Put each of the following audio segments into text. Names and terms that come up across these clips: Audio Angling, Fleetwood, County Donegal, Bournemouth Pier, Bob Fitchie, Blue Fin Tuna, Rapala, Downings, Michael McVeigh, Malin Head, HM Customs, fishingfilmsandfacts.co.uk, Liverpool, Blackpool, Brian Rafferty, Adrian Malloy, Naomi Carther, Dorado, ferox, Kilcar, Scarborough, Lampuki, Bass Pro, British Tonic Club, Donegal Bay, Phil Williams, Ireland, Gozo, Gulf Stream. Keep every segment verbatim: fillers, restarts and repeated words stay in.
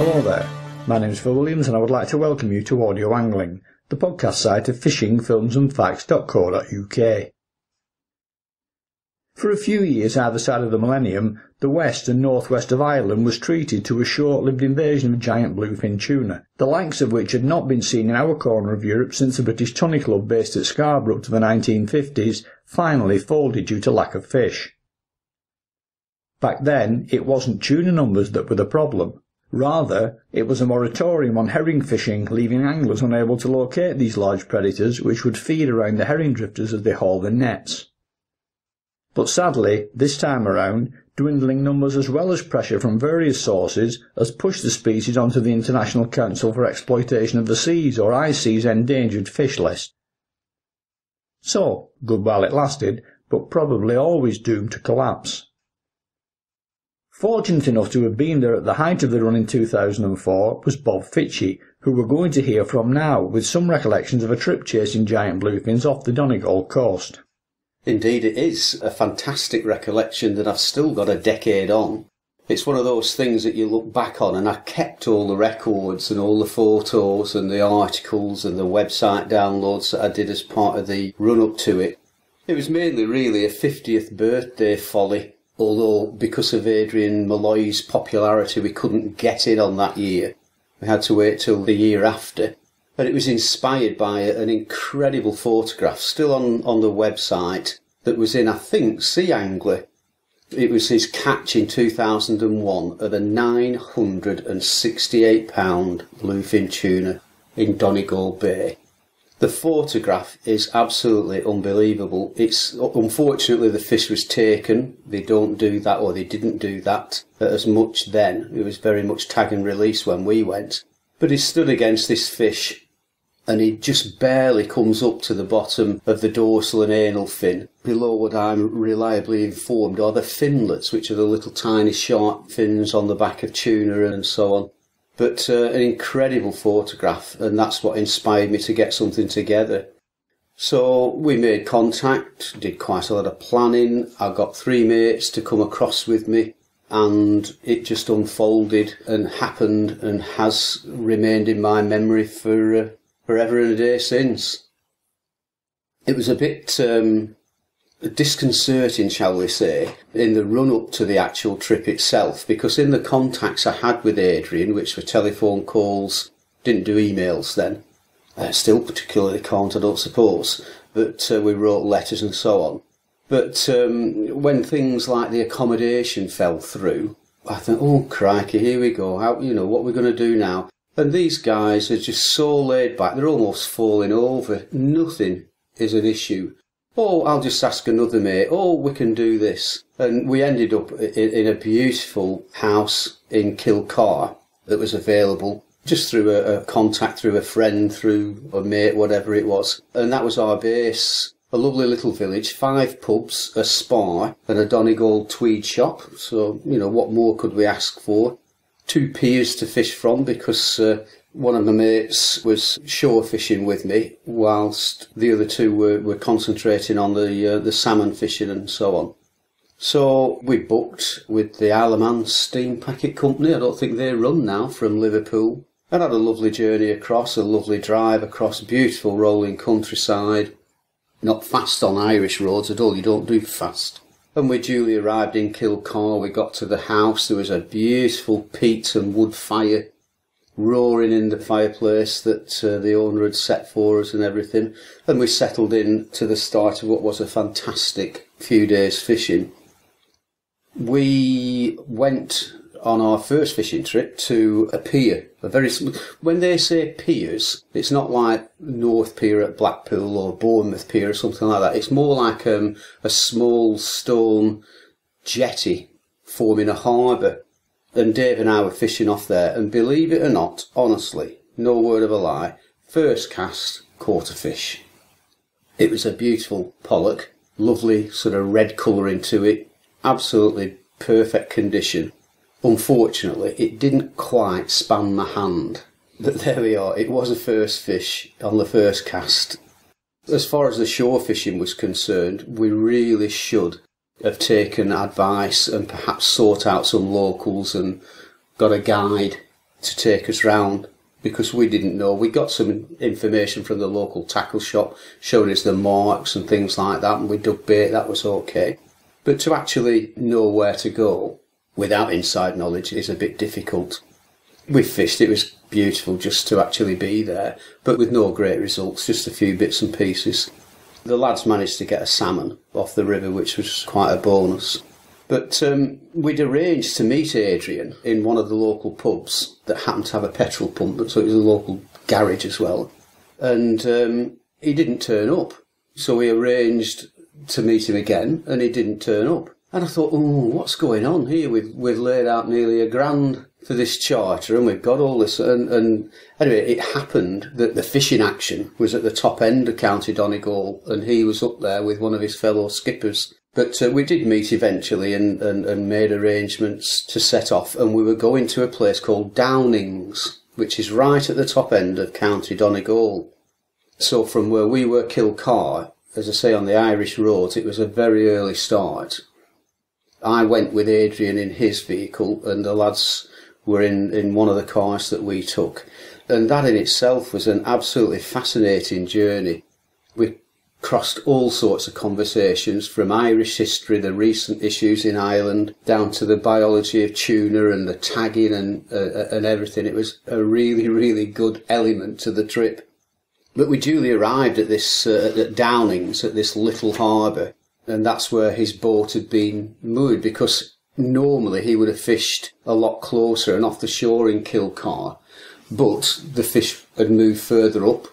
Hello there, my name is Phil Williams and I would like to welcome you to Audio Angling, the podcast site of fishing films and facts dot co dot U K. For a few years either side of the millennium, the west and northwest of Ireland was treated to a short-lived invasion of giant bluefin tuna, the likes of which had not been seen in our corner of Europe since the British Tonic Club based at Scarborough up to the nineteen fifties finally folded due to lack of fish. Back then, it wasn't tuna numbers that were the problem. Rather, it was a moratorium on herring fishing, leaving anglers unable to locate these large predators which would feed around the herring drifters as they hauled their nets. But sadly, this time around, dwindling numbers as well as pressure from various sources has pushed the species onto the International Council for Exploitation of the Seas, or I C C's, endangered fish list. So, good while it lasted, but probably always doomed to collapse. Fortunate enough to have been there at the height of the run in two thousand four was Bob Fitchie, who we're going to hear from now, with some recollections of a trip chasing giant bluefins off the Donegal coast. Indeed it is a fantastic recollection that I've still got a decade on. It's one of those things that you look back on, and I kept all the records and all the photos and the articles and the website downloads that I did as part of the run up to it. It was mainly really a fiftieth birthday folly, although because of Adrian Malloy's popularity we couldn't get in on that year. We had to wait till the year after. But it was inspired by an incredible photograph, still on, on the website, that was in, I think, Sea Angler. It was his catch in two thousand one of a nine hundred and sixty-eight pound bluefin tuna in Donegal Bay. The photograph is absolutely unbelievable. It's unfortunately the fish was taken. They don't do that, or they didn't do that as much then. It was very much tag and release when we went. But he stood against this fish, and he just barely comes up to the bottom of the dorsal and anal fin, below what I'm reliably informed are the finlets, which are the little tiny sharp fins on the back of tuna and so on. But uh, an incredible photograph, and that's what inspired me to get something together. So we made contact, did quite a lot of planning. I got three mates to come across with me, and it just unfolded and happened and has remained in my memory for uh, forever and a day since. It was a bit um, disconcerting, shall we say, in the run-up to the actual trip itself, because in the contacts I had with Adrian, which were telephone calls, didn't do emails then, uh, still particularly can't, I don't suppose, but uh, we wrote letters and so on. But um, when things like the accommodation fell through, I thought, oh crikey, here we go, how, you know, what we're going to do now? And these guys are just so laid back, they're almost falling over. Nothing is an issue. Oh, I'll just ask another mate, oh, we can do this. And we ended up in, in a beautiful house in Kilcar that was available just through a, a contact, through a friend, through a mate, whatever it was. And that was our base. A lovely little village, five pubs, a spa and a Donegal tweed shop, so, you know, what more could we ask for? Two piers to fish from, because uh, one of my mates was shore fishing with me, whilst the other two were, were concentrating on the, uh, the salmon fishing and so on. So we booked with the Isle of Man Steam Packet Company. I don't think they run now, from Liverpool, and had a lovely journey across, a lovely drive across, beautiful rolling countryside. Not fast on Irish roads at all, you don't do fast. And we duly arrived in Kilcar, we got to the house, there was a beautiful peat and wood fire roaring in the fireplace that uh, the owner had set for us and everything, and we settled in to the start of what was a fantastic few days fishing. We went on our first fishing trip to a pier. A very when they say piers, it's not like North Pier at Blackpool or Bournemouth Pier or something like that. It's more like um, a small stone jetty forming a harbour. And Dave and I were fishing off there, and believe it or not, honestly, no word of a lie, first cast, caught a fish. It was a beautiful pollock, lovely sort of red colouring to it, absolutely perfect condition. Unfortunately, it didn't quite span my hand, but there we are, it was a first fish on the first cast. As far as the shore fishing was concerned, we really should have taken advice and perhaps sought out some locals and got a guide to take us round because we didn't know. We got some information from the local tackle shop showing us the marks and things like that, and we dug bait, that was okay. But to actually know where to go without inside knowledge is a bit difficult. We fished, it was beautiful just to actually be there, but with no great results, just a few bits and pieces. The lads managed to get a salmon off the river, which was quite a bonus. But um, we'd arranged to meet Adrian in one of the local pubs that happened to have a petrol pump, so it was a local garage as well. And um, he didn't turn up, so we arranged to meet him again, and he didn't turn up. And I thought, oh, what's going on here? We've, we've laid out nearly a grand for this charter, and we've got all this. And, and anyway, it happened that the fishing action was at the top end of County Donegal, and he was up there with one of his fellow skippers. But uh, we did meet eventually and, and, and made arrangements to set off, and we were going to a place called Downings, which is right at the top end of County Donegal. So from where we were, Kilcar, as I say, on the Irish roads, it was a very early start. I went with Adrian in his vehicle, and the lads were in, in one of the cars that we took. And that in itself was an absolutely fascinating journey. We crossed all sorts of conversations, from Irish history, the recent issues in Ireland, down to the biology of tuna and the tagging and, uh, and everything. It was a really, really good element to the trip. But we duly arrived at this uh, at Downings, at this little harbour. And that's where his boat had been moored, because normally he would have fished a lot closer and off the shore in Kilcar, but the fish had moved further up,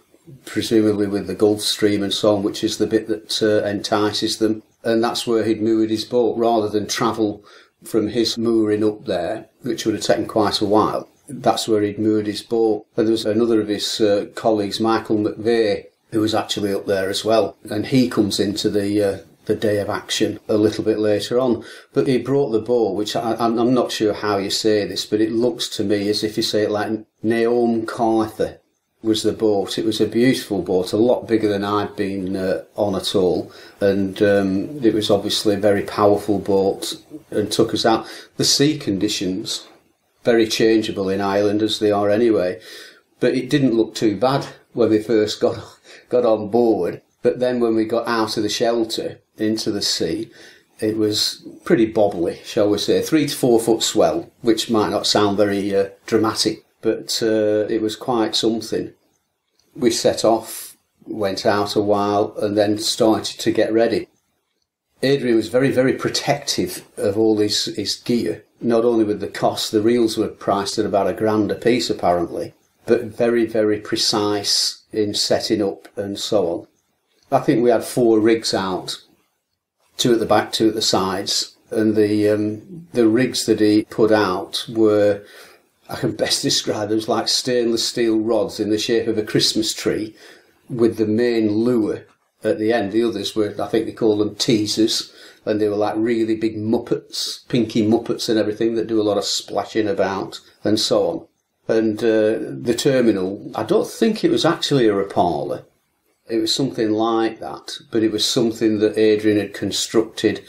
presumably with the Gulf Stream and so on, which is the bit that uh, entices them, and that's where he'd moored his boat rather than travel from his mooring up there, which would have taken quite a while. That's where he'd moored his boat. And there was another of his uh, colleagues, Michael McVeigh, who was actually up there as well, and he comes into the... Uh, the day of action a little bit later on. But he brought the boat, which I, I'm not sure how you say this, but it looks to me as if you say it like Naomi Carther was the boat. It was a beautiful boat, a lot bigger than I'd been uh, on at all, and um, it was obviously a very powerful boat and took us out. The sea conditions, very changeable in Ireland as they are anyway, but it didn't look too bad when we first got got on board. But then when we got out of the shelter into the sea, it was pretty bobbly, shall we say. Three to four foot swell, which might not sound very uh, dramatic, but uh, it was quite something. We set off, went out a while, and then started to get ready. Adrian was very, very protective of all his, his gear, not only with the cost. The reels were priced at about a grand a piece apparently, but very, very precise in setting up and so on. I think we had four rigs out, two at the back, two at the sides, and the um, the rigs that he put out were, I can best describe them as like stainless steel rods in the shape of a Christmas tree, with the main lure at the end. The others were, I think they called them teasers, and they were like really big muppets, pinky muppets and everything, that do a lot of splashing about and so on. And uh, the terminal, I don't think it was actually a Rapala. It was something like that, but it was something that Adrian had constructed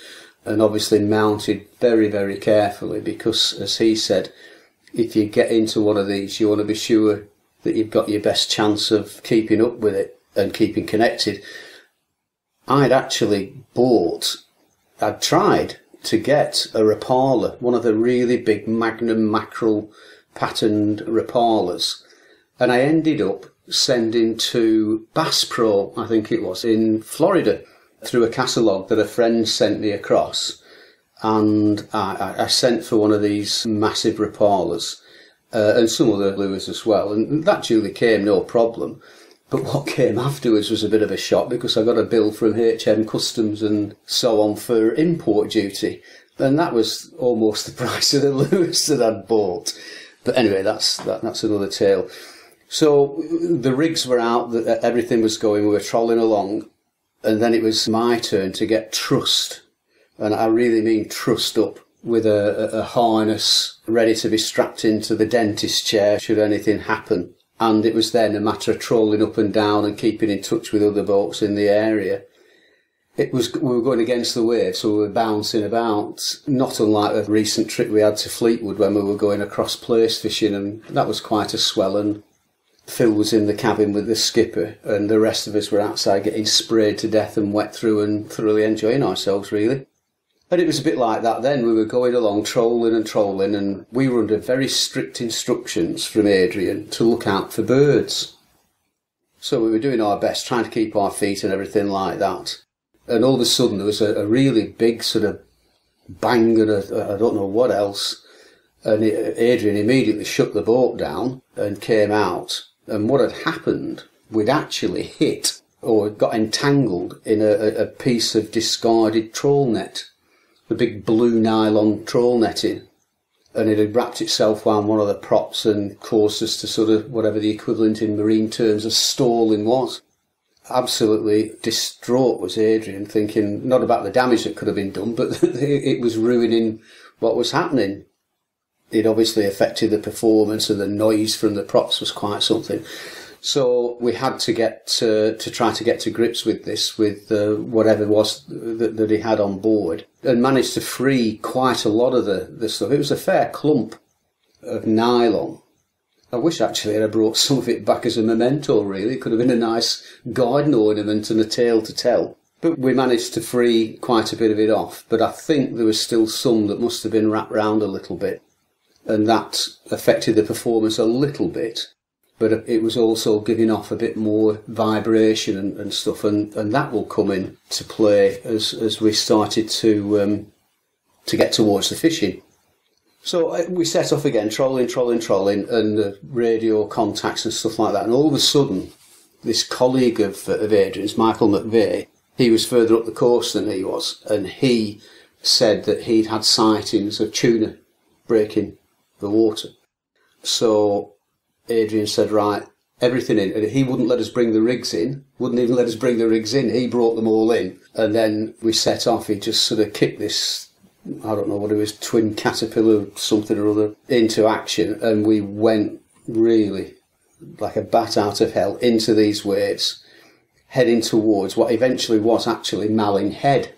and obviously mounted very, very carefully, because, as he said, if you get into one of these, you want to be sure that you've got your best chance of keeping up with it and keeping connected. I'd actually bought, I'd tried to get a Rapala, one of the really big Magnum mackerel patterned Rapalas, and I ended up sending to Bass Pro, I think it was, in Florida, through a catalogue that a friend sent me across, and I, I sent for one of these massive Rapalas uh, and some other lures as well, and that duly came, no problem. But what came afterwards was a bit of a shock, because I got a bill from H M Customs and so on for import duty, and that was almost the price of the lures that I'd bought. But anyway, that's that, that's another tale. So the rigs were out, everything was going, we were trolling along, and then it was my turn to get trussed, and I really mean trussed up, with a, a harness ready to be strapped into the dentist chair should anything happen. And it was then a matter of trolling up and down and keeping in touch with other boats in the area. it was, we were going against the wave, so we were bouncing about, not unlike the recent trip we had to Fleetwood when we were going across place fishing, and that was quite a swell. And Phil was in the cabin with the skipper, and the rest of us were outside getting sprayed to death and wet through and thoroughly enjoying ourselves, really. And it was a bit like that then. We were going along trolling and trolling, and we were under very strict instructions from Adrian to look out for birds. So we were doing our best, trying to keep our feet and everything like that. And all of a sudden there was a, a really big sort of bang and a, a, I don't know what else. And it, Adrian immediately shut the boat down and came out. And what had happened, we'd actually hit or got entangled in a, a piece of discarded trawl net, the big blue nylon trawl netting, and it had wrapped itself round one of the props and caused us to sort of, whatever the equivalent in marine terms of stalling was. Absolutely distraught was Adrian, thinking not about the damage that could have been done, but it was ruining what was happening. It obviously affected the performance, and the noise from the props was quite something. So we had to get to, to try to get to grips with this, with uh, whatever it was that, that he had on board, and managed to free quite a lot of the, the stuff. It was a fair clump of nylon. I wish actually I'd have brought some of it back as a memento, really. It could have been a nice garden ornament and a tale to tell. But we managed to free quite a bit of it off, but I think there was still some that must have been wrapped round a little bit, and that affected the performance a little bit. But it was also giving off a bit more vibration and, and stuff, and, and that will come in to play as, as we started to um, to get towards the fishing. So we set off again, trolling, trolling, trolling, and the radio contacts and stuff like that. And all of a sudden, this colleague of, of Adrian's, Michael McVeigh, he was further up the coast than he was, and he said that he'd had sightings of tuna breaking the water. So Adrian said, right, everything in. And he wouldn't let us bring the rigs in, wouldn't even let us bring the rigs in. He brought them all in. And then we set off. He just sort of kicked this, I don't know what it was, twin caterpillar something or other, into action. And we went really like a bat out of hell into these waves, heading towards what eventually was actually Malin Head.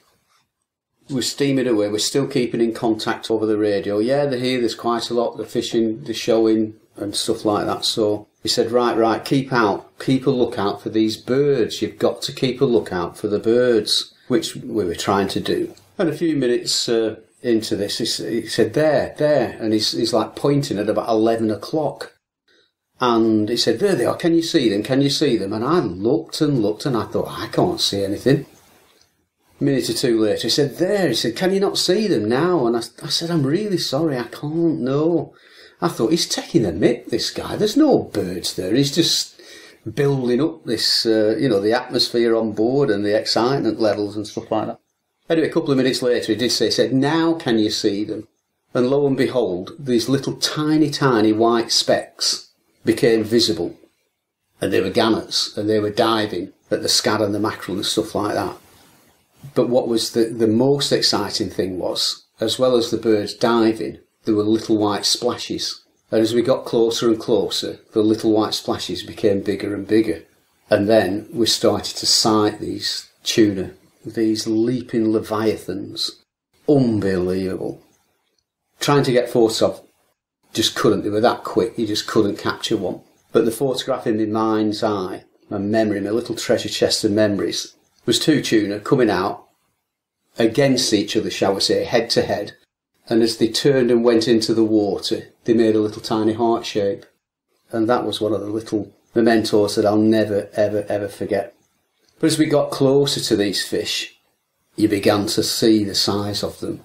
We're steaming away. We're still keeping in contact over the radio. Yeah, they're here. There's quite a lot. They're fishing. They're showing and stuff like that. So he said, right, right, keep out, keep a lookout for these birds. You've got to keep a lookout for the birds, which we were trying to do. And a few minutes uh, into this, he, he said, there, there. And he's, he's like pointing at about eleven o'clock. And he said, there they are. Can you see them? Can you see them? And I looked and looked, and I thought, I can't see anything. A minute or two later, he said, there. He said, can you not see them now? And I, I said, I'm really sorry. I can't, no. I thought, he's taking a mick, this guy. There's no birds there. He's just building up this, uh, you know, the atmosphere on board and the excitement levels and stuff like that. Anyway, a couple of minutes later, he did say, he said, now can you see them? And lo and behold, these little tiny, tiny white specks became visible. And they were gannets, and they were diving at the scad and the mackerel and stuff like that. But what was the, the most exciting thing was, as well as the birds diving, there were little white splashes, and as we got closer and closer, the little white splashes became bigger and bigger, and then we started to sight these tuna, these leaping leviathans. Unbelievable. Trying to get photos of, just couldn't. They were that quick, you just couldn't capture one. But the photograph in my mind's eye, my memory, my little treasure chest of memories, was two tuna coming out against each other, shall we say, head to head. And as they turned and went into the water, they made a little tiny heart shape. And that was one of the little mementos that I'll never, ever, ever forget. But as we got closer to these fish, you began to see the size of them.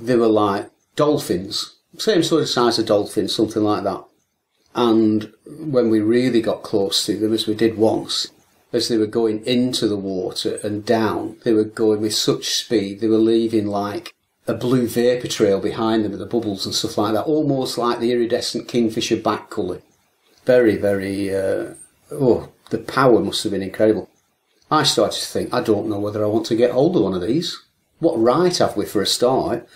They were like dolphins, same sort of size of dolphins, something like that. And when we really got close to them, as we did once, as they were going into the water and down, they were going with such speed, they were leaving like a blue vapour trail behind them with the bubbles and stuff like that, almost like the iridescent kingfisher back colour. Very, very, uh, oh, the power must have been incredible. I started to think, I don't know whether I want to get hold of one of these. What right have we for a start?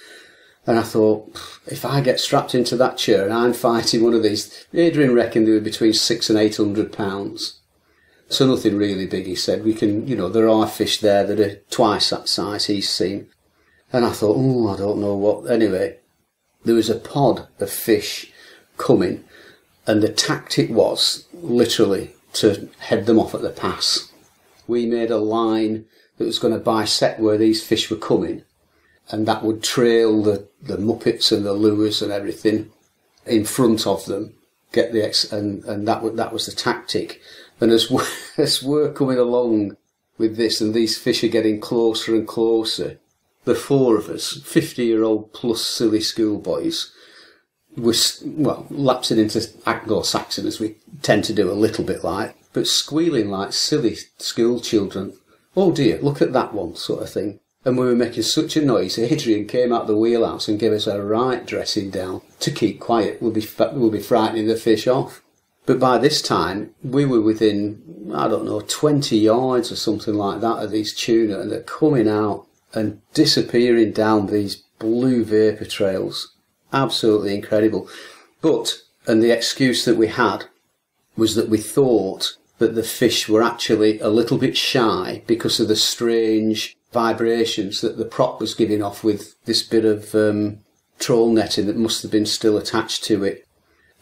And I thought, if I get strapped into that chair and I'm fighting one of these, Adrian reckoned they were between six and eight hundred pounds. So nothing really big, he said. We can, you know, there are fish there that are twice that size he's seen. And I thought, oh, I don't know what. Anyway, there was a pod of fish coming, and the tactic was literally to head them off at the pass. We made a line that was going to bisect where these fish were coming, and that would trail the, the muppets and the lures and everything in front of them, get the ex and, and that, that was the tactic. And as we're, as we're coming along with this, and these fish are getting closer and closer, the four of us, fifty-year-old plus silly schoolboys, were, well, lapsing into Anglo-Saxon, as we tend to do a little bit like, but squealing like silly school children. Oh dear, look at that one, sort of thing. And we were making such a noise, Adrian came out the wheelhouse and gave us a right dressing down to keep quiet. We'll be, we'll be frightening the fish off. But by this time, we were within, I don't know, twenty yards or something like that of these tuna, and they're coming out and disappearing down these blue vapour trails. Absolutely incredible. But, and the excuse that we had was that we thought that the fish were actually a little bit shy because of the strange vibrations that the prop was giving off with this bit of um, trawl netting that must have been still attached to it.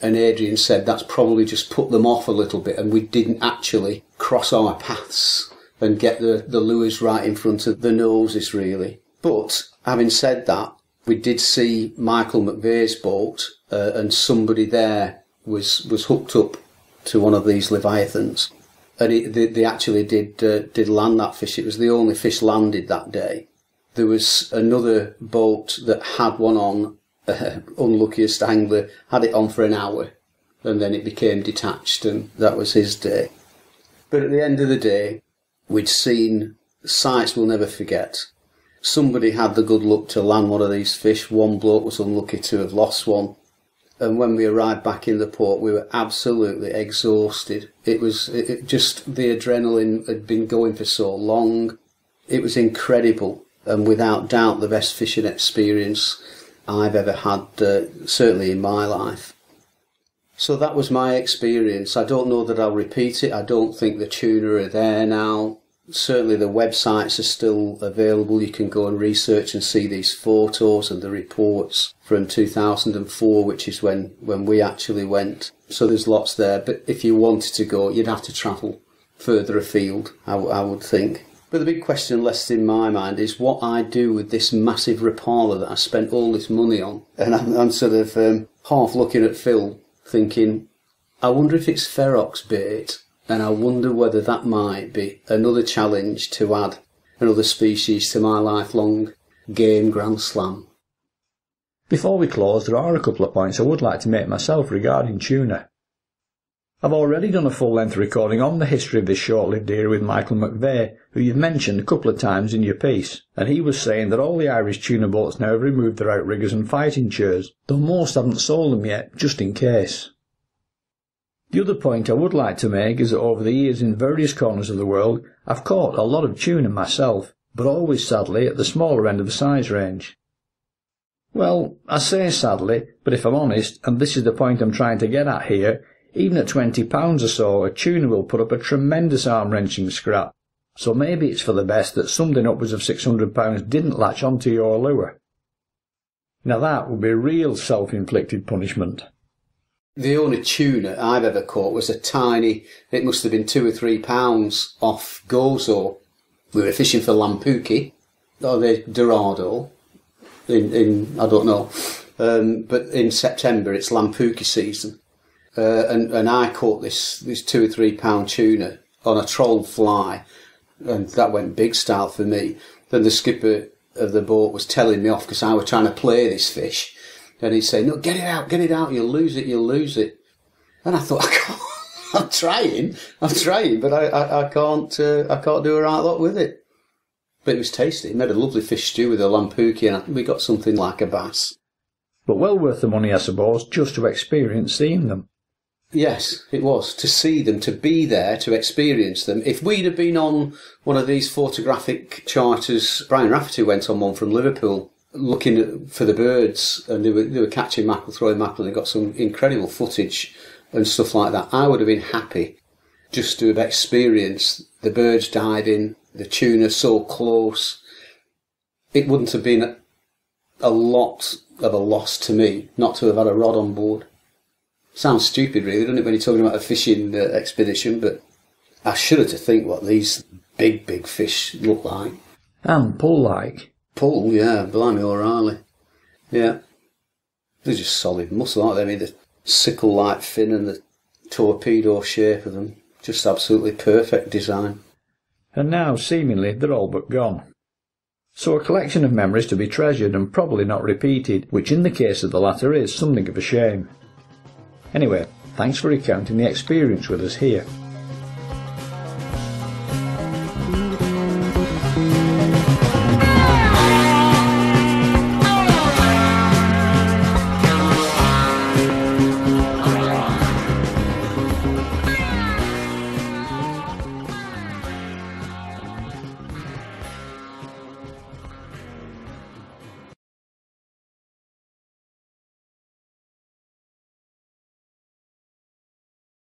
And Adrian said that's probably just put them off a little bit, and we didn't actually cross our paths and get the, the lures right in front of the noses, really. But having said that, we did see Michael McVeigh's boat, uh, and somebody there was, was hooked up to one of these leviathans. And it, they, they actually did, uh, did land that fish. It was the only fish landed that day. There was another boat that had one on. Uh, unluckiest angler had it on for an hour, and then it became detached, and that was his day. But at the end of the day, we'd seen sights we'll never forget. Somebody had the good luck to land one of these fish. One bloke was unlucky to have lost one, and when we arrived back in the port, we were absolutely exhausted. It was it, it just the adrenaline had been going for so long. It was incredible, and without doubt the best fishing experience I've ever had, uh, certainly in my life. So that was my experience. I don't know that I'll repeat it. I don't think the tuna are there now. Certainly the websites are still available. You can go and research and see these photos and the reports from two thousand and four, which is when, when we actually went. So there's lots there, but if you wanted to go, you'd have to travel further afield, I, w I would think. But the big question left in my mind is what I do with this massive Rapala that I spent all this money on. And I'm, I'm sort of um, half looking at Phil thinking, I wonder if it's ferox bait, and I wonder whether that might be another challenge to add another species to my lifelong game grand slam. Before we close, there are a couple of points I would like to make myself regarding tuna. I've already done a full-length recording on the history of this short-lived era with Michael McVeigh, who you've mentioned a couple of times in your piece, and he was saying that all the Irish tuna boats now have removed their outriggers and fighting chairs, though most haven't sold them yet, just in case. The other point I would like to make is that over the years in various corners of the world, I've caught a lot of tuna myself, but always sadly at the smaller end of the size range. Well, I say sadly, but if I'm honest, and this is the point I'm trying to get at here, even at twenty pounds or so, a tuna will put up a tremendous arm-wrenching scrap. So maybe it's for the best that something upwards of six hundred pounds didn't latch onto your lure. Now that would be real self-inflicted punishment. The only tuna I've ever caught was a tiny, it must have been two or three pounds off Gozo. We were fishing for Lampuki, or the Dorado, in, in I don't know, um, but in September it's Lampuki season. Uh, and, and I caught this, this two or three pound tuna on a troll fly, and that went big style for me. Then the skipper of the boat was telling me off because I was trying to play this fish, and he'd say, no, get it out, get it out, you'll lose it, you'll lose it. And I thought, I can't, I'm trying, I'm trying, but I, I, I can't uh, I can't do a right lot with it. But it was tasty. It made a lovely fish stew with a lampuki, and I think we got something like a bass. But well worth the money, I suppose, just to experience seeing them. Yes, it was. To see them, to be there, to experience them. If we'd have been on one of these photographic charters, Brian Rafferty went on one from Liverpool looking for the birds, and they were, they were catching mackerel, throwing mackerel, and they got some incredible footage and stuff like that. I would have been happy just to have experienced the birds diving, the tuna so close. It wouldn't have been a lot of a loss to me not to have had a rod on board. Sounds stupid really, doesn't it, when you're talking about a fishing uh, expedition, but I shudder to think what these big, big fish look like. And pull-like. Pull, yeah, blimey O'Reilly. Yeah. They're just solid muscle, aren't they? I mean, the sickle-like fin and the torpedo shape of them. Just absolutely perfect design. And now, seemingly, they're all but gone. So a collection of memories to be treasured and probably not repeated, which in the case of the latter is something of a shame. Anyway, thanks for recounting the experience with us here.